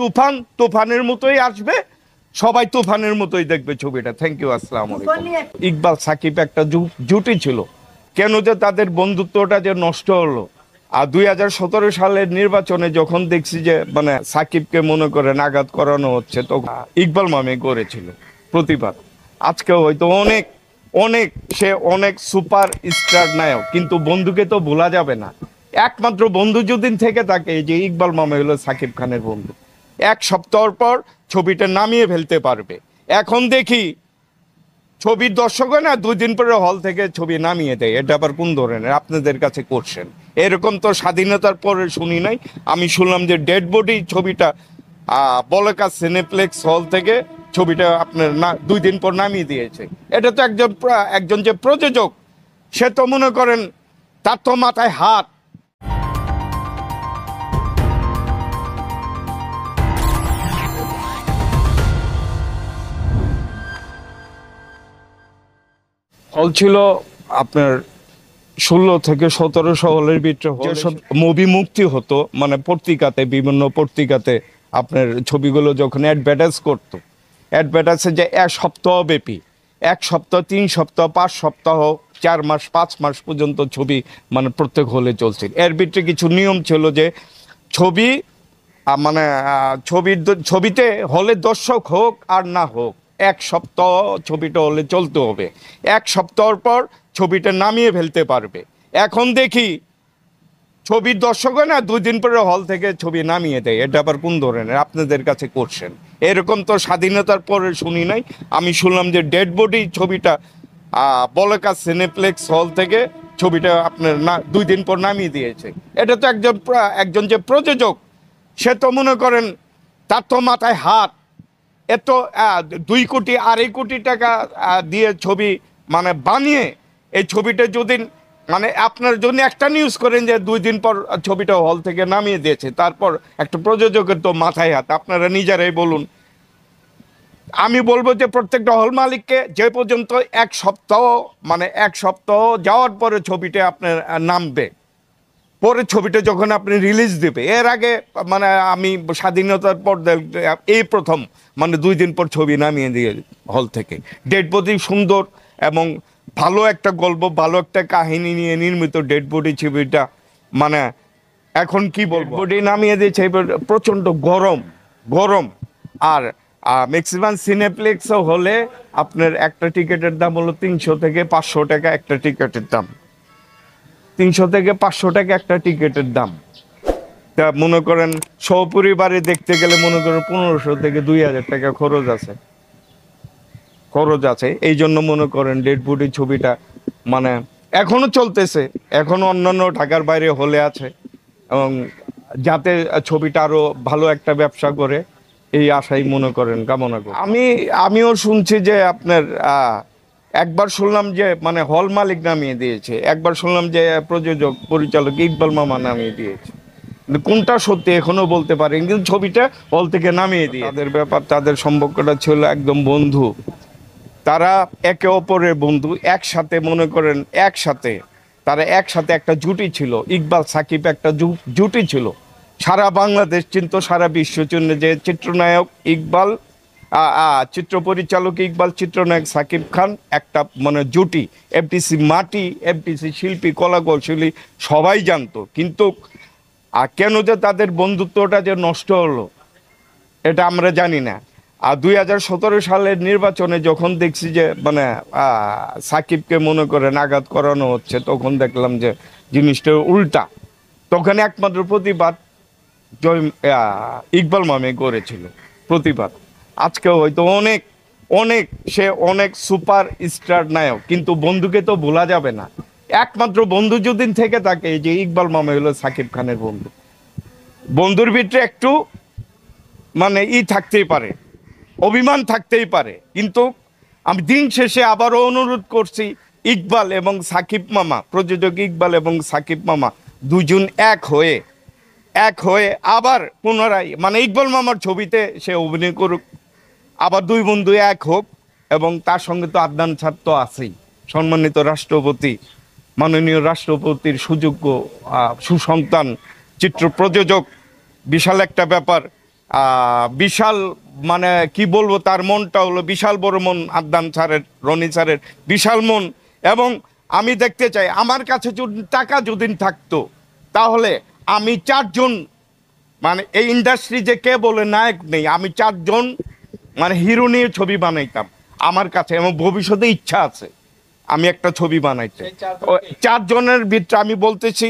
তুফান তুফানের মতোই আসবে, সবাই তুফানের মতোই দেখবে ছবিটা। থ্যাংক ইউ, আসসালামু আলাইকুম। ইকবাল সাকিব একটা জুটি ছিল, কেন যে তাদের বন্ধুত্বটা যে নষ্ট হলো। আর 2017 সালের নির্বাচনে যখন দেখছি যে মানে সাকিবকে মনে করে আঘাত করানো হচ্ছে, তো ইকবাল মামে করেছিল প্রতিবাদ। আজকে হয়তো অনেক অনেক সে অনেক সুপার স্টার নায়ক, কিন্তু বন্ধুকে তো ভোলা যাবে না। একমাত্র বন্ধু যদিন থেকে থাকে যে ইকবাল মামে হলো সাকিব খানের বন্ধু। এক সপ্তাহ পর ছবিটা নামিয়ে ফেলতে পারবে। এখন দেখি ছবির দর্শক না 2 দিন পরে হল থেকে ছবি নামিয়ে দেয়, এটা আবার কোন ধরনের আপনাদের কাছে করছেন? এরকম তো স্বাধীনতার পরে শুনি নাই। আমি শুনলাম যে ডেড বডি ছবিটা বলকা সিনেপ্লেক্স হল থেকে ছবিটা আপনার না 2 দিন পর নামিয়ে দিয়েছে। এটা তো একজন যে প্রযোজক, সে তো মনে করেন তার তো মাথায় হাত। হল ছিল আপনার 16 থেকে 1700 হলের ভিতরে যেসব মুভি মুক্তি হতো, মানে পত্রিকাতে বিভিন্ন পত্রিকাতে আপনার ছবিগুলো যখন অ্যাডভার্টাইজ করতো, অ্যাডভার্টাইজে যে এক সপ্তাহ ব্যাপী, 1 সপ্তাহ, 3 সপ্তাহ, 5 সপ্তাহ, 4 মাস, 5 মাস পর্যন্ত ছবি মানে প্রত্যেক হলে চলছিল। এর ভিতরে কিছু নিয়ম ছিল যে ছবি মানে ছবিতে হলে দর্শক হোক আর না হোক, 1 সপ্তাহ ছবিটা হলে চলতে হবে। 1 সপ্তাহর পর ছবিটা নামিয়ে ফেলতে পারবে। এখন দেখি ছবির দর্শক না 2 দিন পরে হল থেকে ছবি নামিয়ে দেয়, এটা আবার কোন ধরনের আপনাদের কাছে করছেন? এরকম তো স্বাধীনতার পরে শুনি নাই। আমি শুনলাম যে ডেড বডি ছবিটা বলকা সিনেপ্লেক্স হল থেকে ছবিটা আপনার না 2 দিন পর নামিয়ে দিয়েছে। এটা তো একজন যে প্রযোজক, সে তো মনে করেন তার তো মাথায় হাত। এত 2 কোটি 2.5 কোটি টাকা দিয়ে ছবি মানে বানিয়ে এই ছবিটা যদি মানে আপনার জন্য একটা নিউজ করেন যে 2 দিন পর ছবিটা হল থেকে নামিয়ে দিয়েছে, তারপর একটা প্রযোজকের তো মাথায় হাত। আপনারা নিজেরাই বলুন। আমি বলবো যে প্রত্যেকটা হল মালিককে যে পর্যন্ত 1 সপ্তাহ মানে 1 সপ্তাহ যাওয়ার পরে ছবিটা আপনার নামবে, পরে ছবিটা যখন আপনি রিলিজ দেবে। এর আগে মানে আমি স্বাধীনতার পর এই প্রথম মানে 2 দিন পর ছবি নামিয়ে দিয়ে হল থেকে। ডেড বডি সুন্দর এবং ভালো একটা গল্প, ভালো একটা কাহিনী নিয়ে নির্মিত ডেড বডি ছবিটা। মানে এখন কি বলবো, বডি নামিয়ে দিয়েছে, প্রচণ্ড গরম। আর ম্যাক্সিমাম সিনেপ্লেক্স হলে আপনার একটা টিকিটের দাম হলো 300 থেকে 500 টাকা, একটা টিকিটের দাম 300 থেকে 500 টাকা একটা টিকিটের দাম। তা মনে করেন সপরিবারে দেখতে গেলে মনে করেন 1500 থেকে 2000 টাকা খরচ আছে। এই জন্য মনে করেন ডেড বডি ছবিটা মানে এখনো চলতেছে, এখনো অন্যান্য ঢাকার বাইরে হলে আছে, এবং যাতে ছবিটা আরো ভালো একটা ব্যবসা করে এই আশাই মনে করেন কামনা করি। আমিও শুনছি যে আপনার একবার শুনলাম যে মানে হল মালিক নামিয়ে দিয়েছে, একবার শুনলাম যে প্রযোজক পরিচালক ইকবাল মামা নামিয়ে দিয়েছে। কোনটা সত্যি এখনো বলতে পারেন, কিন্তু ছবিটা হল থেকে নামিয়ে দিয়ে। তাদের ব্যাপার, তাদের সম্পর্কটা ছিল একদম বন্ধু, তারা একে অপরের বন্ধু। একসাথে মনে করেন একসাথে একটা জুটি ছিল। ইকবাল সাকিব একটা জুটি ছিল, সারা বাংলাদেশ চিনত, সারা বিশ্ব চিনত যে চিত্রনায়ক ইকবাল, চিত্র পরিচালক ইকবাল, চিত্রনায়ক সাকিব খান একটা মানে জুটি। এফডিসি মাটি, এফডিসি শিল্পী, কলাকৌশলী সবাই জানতো। কিন্তু কেন যে তাদের বন্ধুত্বটা যে নষ্ট হলো এটা আমরা জানি না। আর 2017 সালের নির্বাচনে যখন দেখছি যে মানে সাকিবকে মনে করেন আঘাত করানো হচ্ছে, তখন দেখলাম যে জিনিসটা উল্টা। তখন একমাত্র প্রতিবাদ ইকবাল মামে করেছিল প্রতিবাদ। আজকে হয়তো অনেক অনেক সে অনেক সুপার স্টার নায়ক, কিন্তু বন্ধুকে তো ভোলা যাবে না। একমাত্র বন্ধু যদিন থেকে থাকে যে ইকবাল মামা হলো সাকিব খানের বন্ধু। বন্ধুর ভিতরে একটু মানে থাকতেই পারে, অভিমান থাকতেই পারে, কিন্তু আমি দিন শেষে আবারও অনুরোধ করছি, ইকবাল এবং সাকিব মামা, প্রযোজক ইকবাল এবং সাকিব মামা দুজন এক হয়ে আবার পুনরায় মানে ইকবাল মামার ছবিতে সে অভিনয় করুক, আবার 2 বন্ধু এক হোক। এবং তার সঙ্গে তো আদনান স্যার তো আছেই, সম্মানিত রাষ্ট্রপতি, মাননীয় রাষ্ট্রপতির সুযোগ্য সুসন্তান চিত্র প্রযোজক, বিশাল একটা ব্যাপার। বিশাল, মানে কি বলবো, তার মনটা হলো বিশাল বড় মন, আদনান স্যারের, রনি স্যারের বিশাল মন। এবং আমি দেখতে চাই আমার কাছে টাকা যদি থাকতো তাহলে আমি চারজন, মানে এই ইন্ডাস্ট্রি যে কে বলে নায়ক নেই, আমি চারজন মানে হিরো নিয়ে ছবি বানাইতাম আমার কাছে, এবং ভবিষ্যতে ইচ্ছা আছে আমি একটা ছবি বানাইতে। চারজনের ভিতরে আমি বলতেছি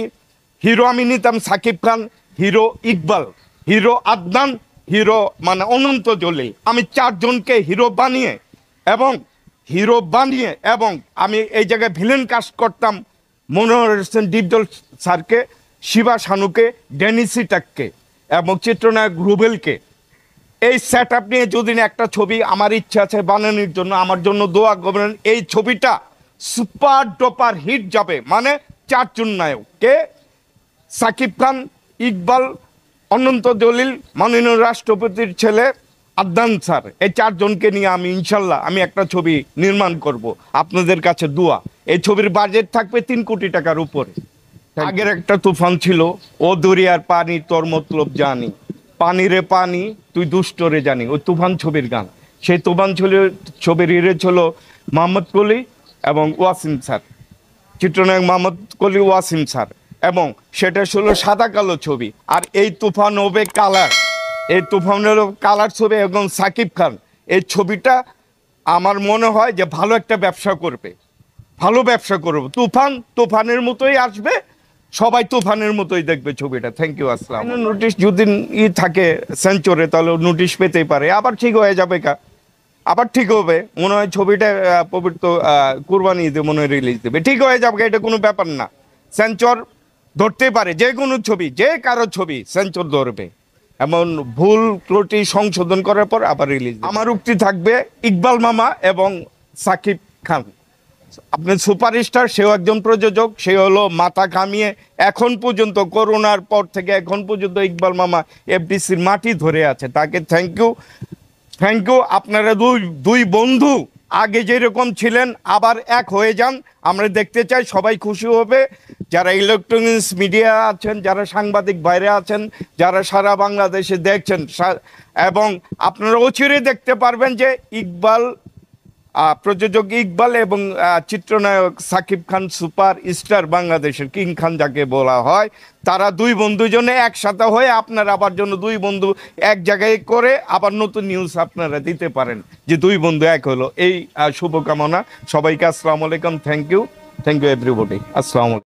হিরো আমি নিতাম Shakib Khan, hero Iqbal, hero Adnan, hero মানে অনন্ত জলি। আমি চারজনকে হিরো বানিয়ে এবং আমি এই জায়গায় ভিলেন কাস্ট করতাম মনোহর হোসেন ডিপজল স্যারকে, শিবা শানুকে, ডেনিসি টাককে এবং চিত্রনায়ক রুবেলকে। এই সেট আপ নিয়ে যদি একটা ছবি আমার ইচ্ছা আছে বানানোর জন্য, আমার জন্য দোয়া করবেন, এই ছবিটা সুপার ডোপার হিট যাবে। মানে চারজন নায়ক কে? সাকিব খান, ইকবাল, অনন্ত জলিল, মাননীয় রাষ্ট্রপতির ছেলে আদনান স্যার, এই চারজনকে নিয়ে আমি ইনশাল্লাহ আমি একটা ছবি নির্মাণ করব। আপনাদের কাছে দোয়া। এই ছবির বাজেট থাকবে 3 কোটি টাকার উপরে। আগের একটা তুফান ছিল, ও দরিয়ার পানি তোর মতলব জানি, পানি রে পানি তুই দুষ্ট রে জানি, ওই তুফান ছবির গান। সেই তুফান ছবির হিরে ছিল মোহাম্মদ কলি এবং ওয়াসিম স্যার, চিত্রনায়ক মোহাম্মদ কলি, ওয়াসিম স্যার, এবং সেটা ছিল সাদা কালো ছবি। আর এই তুফান হবে কালার, এই তুফানের কালার ছবি এবং সাকিব খান। এই ছবিটা আমার মনে হয় যে ভালো একটা ব্যবসা করবে, ভালো ব্যবসা করবে। তুফানের মতোই আসবে, সবাই তুফানের মতোই দেখবে ছবিটা। থ্যাংক ইউ, আসসালাম। নোটিশ যদি থাকে সেঞ্চরে তাহলে নোটিশ পেতেই পারে, আবার ঠিক হয়ে যাবে। আবার ঠিক হবে মনে হয়, ছবিটা পবিত্র কুরবানি ঈদে মনে হয় রিলিজ দেবে, ঠিক হয়ে যাবে, এটা কোনো ব্যাপার না। সেঞ্চর ধরতে পারে যে কোনো ছবি, যে কারো ছবি সেঞ্চর ধরবে, এমন ভুল ত্রুটি সংশোধন করার পর আবার রিলিজ। আমার উক্তি থাকবে ইকবাল মামা এবং সাকিব খান, আপনি সুপারস্টার, সেও একজন প্রযোজক, সে হলো মাথা ঘামিয়ে এখন পর্যন্ত, করোনার পর থেকে এখন পর্যন্ত ইকবাল মামা এফডিসির মাটি ধরে আছে, তাকে থ্যাংক ইউ। Thank you. আপনারা দুই বন্ধু আগে যেরকম ছিলেন আবার এক হয়ে যান, আমরা দেখতে চাই, সবাই খুশি হবে। যারা ইলেকট্রনিক্স মিডিয়া আছেন, যারা সাংবাদিক বাইরে আছেন, যারা সারা বাংলাদেশে দেখছেন, এবং আপনারা অচিরে দেখতে পারবেন যে ইকবাল, প্রযোজক ইকবাল এবং চিত্রনায়ক সাকিব খান, সুপার স্টার বাংলাদেশের কিং খান যাকে বলা হয়, তারা দুই বন্ধু জনে একসাথে হয়ে আপনারা আবার জন্য দুই বন্ধু এক জায়গায় করে আবার নতুন নিউজ আপনারা দিতে পারেন যে দুই বন্ধু এক হলো। এই শুভকামনা সবাইকে। আসসালামু আলাইকুম। Thank you, thank you everybody. আসসালামু আলাইকুম।